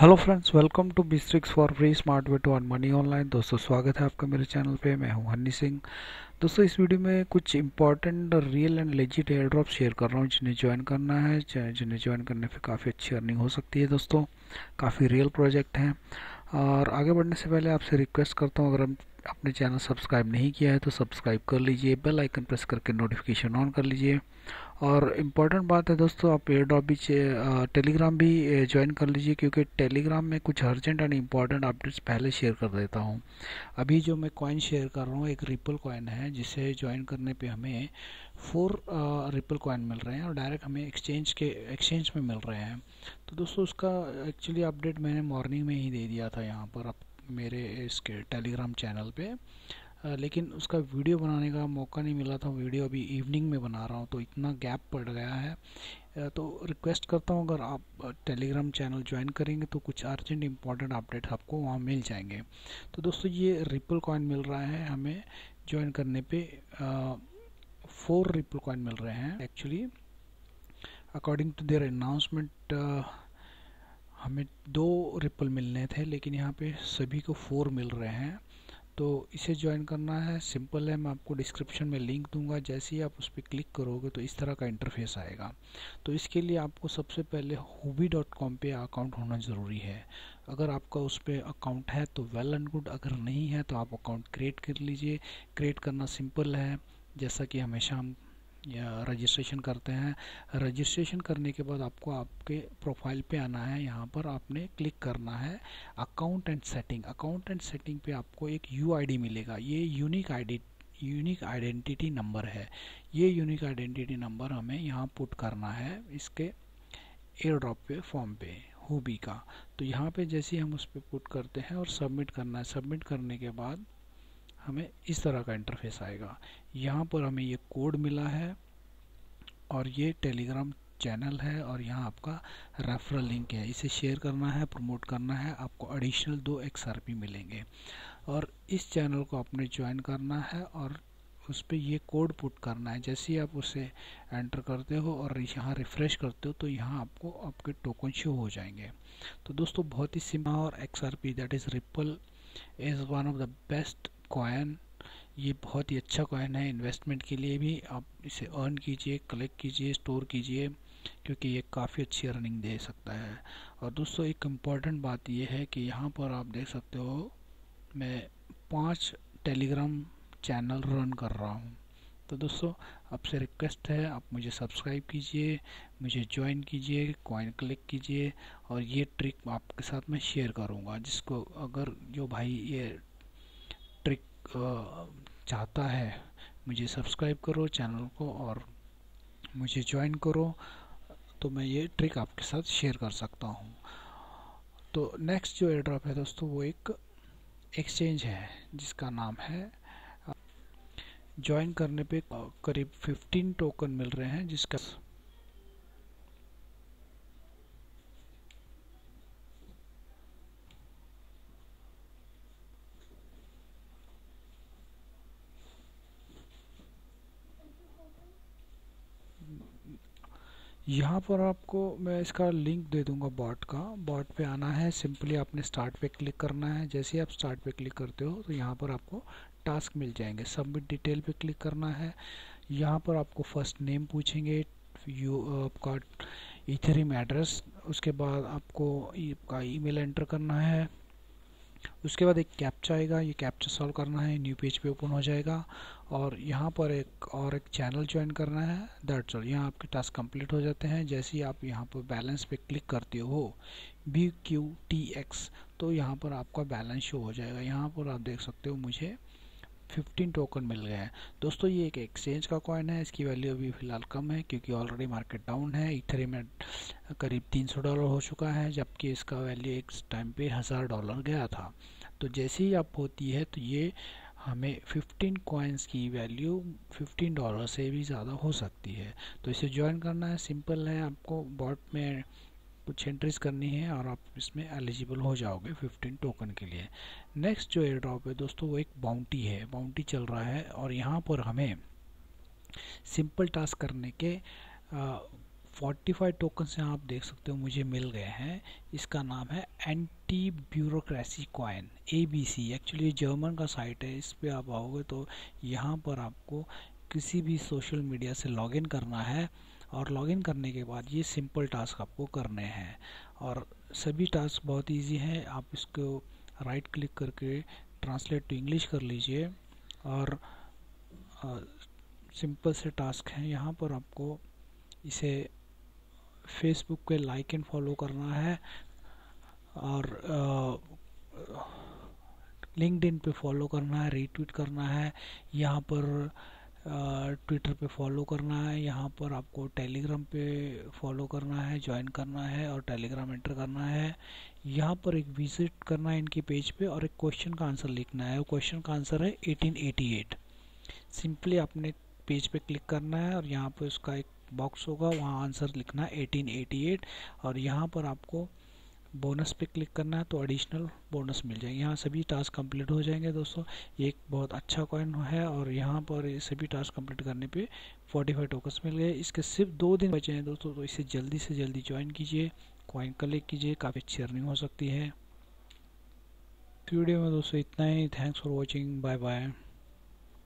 Hello friends, welcome to B6 for free smart way to earn money online. दोस्तों स्वागत है आपका मेरे चैनल पे। मैं हूं हन्नी सिंह। दोस्तों इस वीडियो में कुछ important real and legit air drop share कर रहा हूं जिन्हें ज्वाइन करना है, जिन्हें ज्वाइन करने पे काफ़ी अच्छी अर्निंग हो सकती है। दोस्तों काफ़ी रियल प्रोजेक्ट हैं। और आगे बढ़ने से पहले आपसे रिक्वेस्ट करता हूँ, अगर आपने चैनल सब्सक्राइब नहीं किया है तो सब्सक्राइब कर लीजिए, बेल आइकन प्रेस करके नोटिफिकेशन ऑन कर लीजिए। और इम्पॉर्टेंट बात है दोस्तों, आप एयर ड्रॉप भी टेलीग्राम भी ज्वाइन कर लीजिए, क्योंकि टेलीग्राम में कुछ अर्जेंट एंड इम्पॉर्टेंट अपडेट्स पहले शेयर कर देता हूं। अभी जो मैं कॉइन शेयर कर रहा हूं एक रिपल कॉइन है, जिसे ज्वाइन करने पे हमें 4 रिपल कॉइन मिल रहे हैं और डायरेक्ट हमें एक्सचेंज में मिल रहे हैं। तो दोस्तों उसका एक्चुअली अपडेट मैंने मॉर्निंग में ही दे दिया था यहाँ पर आप मेरे इसके टेलीग्राम चैनल पर, लेकिन उसका वीडियो बनाने का मौका नहीं मिला था। वीडियो अभी इवनिंग में बना रहा हूँ तो इतना गैप पड़ गया है। तो रिक्वेस्ट करता हूँ, अगर आप टेलीग्राम चैनल ज्वाइन करेंगे तो कुछ अर्जेंट इम्पॉर्टेंट अपडेट आपको वहाँ मिल जाएंगे। तो दोस्तों ये रिपल कॉइन मिल रहा है हमें ज्वाइन करने पे, 4 रिपल कॉइन मिल रहे हैं। Actually according to their announcement हमें 2 रिपल मिलने थे, लेकिन यहाँ पर सभी को 4 मिल रहे हैं। तो इसे ज्वाइन करना है, सिंपल है। मैं आपको डिस्क्रिप्शन में लिंक दूंगा, जैसे ही आप उस पर क्लिक करोगे तो इस तरह का इंटरफेस आएगा। तो इसके लिए आपको सबसे पहले hobi.com पे अकाउंट होना ज़रूरी है। अगर आपका उस पर अकाउंट है तो वेल एंड गुड, अगर नहीं है तो आप अकाउंट क्रिएट कर लीजिए। क्रिएट करना सिंपल है, जैसा कि हमेशा हम रजिस्ट्रेशन करते हैं। रजिस्ट्रेशन करने के बाद आपको आपके प्रोफाइल पे आना है, यहाँ पर आपने क्लिक करना है account and setting. Account and setting पे आपको एक UID मिलेगा, ये यूनिक आइडेंटिटी नंबर है। ये यूनिक आइडेंटिटी नंबर हमें यहाँ पुट करना है इसके एयर ड्रॉप पे फॉर्म पे होबी का। तो यहाँ पे जैसे हम उस पर पुट करते हैं और सबमिट करना है। सबमिट करने के बाद हमें इस तरह का इंटरफेस आएगा। यहाँ पर हमें ये कोड मिला है और ये टेलीग्राम चैनल है और यहाँ आपका रेफरल लिंक है, इसे शेयर करना है, प्रमोट करना है। आपको एडिशनल 2 XRP मिलेंगे और इस चैनल को आपने ज्वाइन करना है और उस पर ये कोड पुट करना है। जैसे ही आप उसे एंटर करते हो और यहाँ रिफ़्रेश करते हो तो यहाँ आपको आपके टोकन शो हो जाएंगे। तो दोस्तों बहुत ही सिंपल। और XRP that is ripple is one of the best coin, ये बहुत ही अच्छा कॉइन है। इन्वेस्टमेंट के लिए भी आप इसे अर्न कीजिए, कलेक्ट कीजिए, स्टोर कीजिए, क्योंकि ये काफ़ी अच्छी अर्निंग दे सकता है। और दोस्तों एक इम्पॉर्टेंट बात ये है कि यहाँ पर आप देख सकते हो मैं 5 टेलीग्राम चैनल रन कर रहा हूँ। तो दोस्तों आपसे रिक्वेस्ट है, आप मुझे सब्सक्राइब कीजिए, मुझे ज्वाइन कीजिए, कॉइन कलेक्ट कीजिए और ये ट्रिक आपके साथ मैं शेयर करूँगा। जिसको अगर जो भाई ये चाहता है, मुझे सब्सक्राइब करो चैनल को और मुझे ज्वाइन करो, तो मैं ये ट्रिक आपके साथ शेयर कर सकता हूँ। तो नेक्स्ट जो एयर ड्रॉप है दोस्तों वो एक एक्सचेंज है जिसका नाम है। ज्वाइन करने पे करीब 15 टोकन मिल रहे हैं, जिसका यहाँ पर आपको मैं इसका लिंक दे दूंगा बॉट का। बॉट पे आना है, सिंपली आपने स्टार्ट पे क्लिक करना है। जैसे ही आप स्टार्ट पे क्लिक करते हो तो यहाँ पर आपको टास्क मिल जाएंगे। सबमिट डिटेल पे क्लिक करना है। यहाँ पर आपको फर्स्ट नेम पूछेंगे, आपका इथेरियम एड्रेस, उसके बाद आपको आपका ईमेल एंटर करना है। उसके बाद एक कैप्चा आएगा, ये कैप्चा सॉल्व करना है, न्यू पेज पे ओपन हो जाएगा। और यहाँ पर एक चैनल ज्वाइन करना है, दैट्स ऑल। यहाँ आपके टास्क कंप्लीट हो जाते हैं। जैसे ही आप यहाँ पर बैलेंस पे क्लिक करते हो BQTX, तो यहाँ पर आपका बैलेंस शो हो जाएगा। यहाँ पर आप देख सकते हो मुझे 15 टोकन मिल गए हैं। दोस्तों ये एक एक्सचेंज का कॉइन है, इसकी वैल्यू अभी फ़िलहाल कम है क्योंकि ऑलरेडी मार्केट डाउन है। इथेरियम में करीब $300 हो चुका है, जबकि इसका वैल्यू एक टाइम पे $1000 गया था। तो जैसे ही आप होती है तो ये हमें 15 कॉइन्स की वैल्यू $15 से भी ज़्यादा हो सकती है। तो इसे ज्वाइन करना है, सिंपल है। आपको बॉट में कुछ एंट्रीज करनी है और आप इसमें एलिजिबल हो जाओगे 15 टोकन के लिए। नेक्स्ट जो एयर ड्रॉप है दोस्तों वो एक बाउंटी है, बाउंटी चल रहा है। और यहाँ पर हमें सिंपल टास्क करने के 45 टोकन्स यहाँ आप देख सकते हो मुझे मिल गए हैं। इसका नाम है anti bureaucracy coin ABC। Actually ये जर्मन का साइट है, इस पर आप आओगे तो यहाँ पर आपको किसी भी सोशल मीडिया से लॉगिन करना है और लॉगिन करने के बाद ये सिंपल टास्क आपको करने हैं और सभी टास्क बहुत इजी हैं। आप इसको राइट क्लिक करके ट्रांसलेट टू इंग्लिश कर लीजिए और सिंपल से टास्क हैं। यहाँ पर आपको इसे फेसबुक पे लाइक एंड फॉलो करना है और लिंक्डइन पे फॉलो करना है, रीट्वीट करना है, यहाँ पर ट्विटर पे फॉलो करना है, यहाँ पर आपको टेलीग्राम पे फॉलो करना है, ज्वाइन करना है और टेलीग्राम एंटर करना है। यहाँ पर एक विजिट करना है इनके पेज पे और एक क्वेश्चन का आंसर लिखना है। वो क्वेश्चन का आंसर है 1888। सिंपली आपने पेज पे क्लिक करना है और यहाँ पर उसका एक बॉक्स होगा, वहाँ आंसर लिखना है 1888 और यहाँ पर आपको बोनस पे क्लिक करना है तो एडिशनल बोनस मिल जाएंगे। यहाँ सभी टास्क कंप्लीट हो जाएंगे दोस्तों। एक बहुत अच्छा कॉइन है और यहाँ पर सभी टास्क कंप्लीट करने पे 45 टोकन्स मिल गए। इसके सिर्फ 2 दिन बचे हैं दोस्तों, तो इसे जल्दी से जल्दी ज्वाइन कीजिए, कॉइन कलेक्ट कीजिए, काफ़ी अच्छी अर्निंग हो सकती है। वीडियो में दोस्तों इतना ही। Thanks for watching, bye bye.